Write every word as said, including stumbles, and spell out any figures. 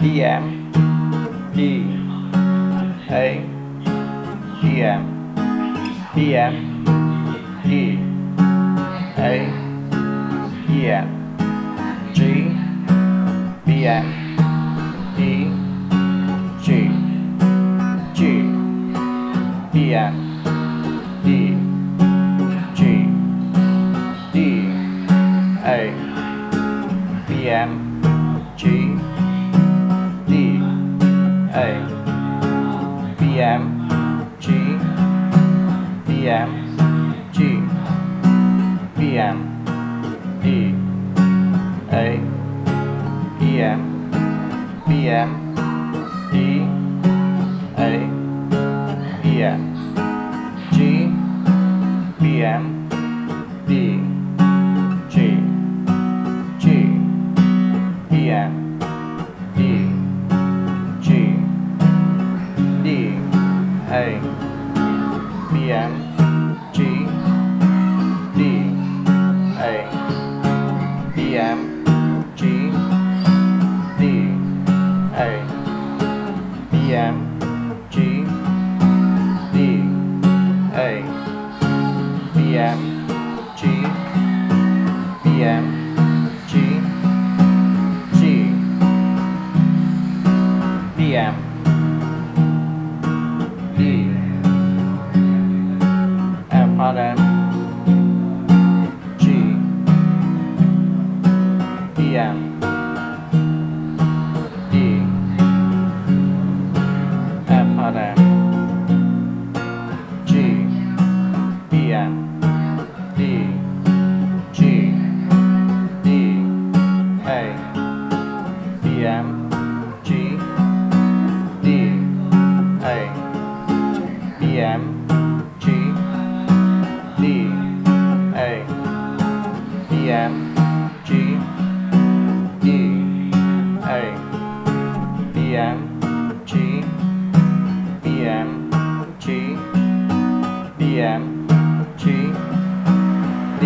D M D A D M D M D A D M G B M D G G B M D G D A B M G B M G B M G B M D A B M B M D A B M G B M D G G B M D G D A B M G D A B M G D A B M G D A B M G B M G G B M Pardon. G B M D Pardon. G B M D G D A B M G D A B M B M G D A B M G B M G B M G D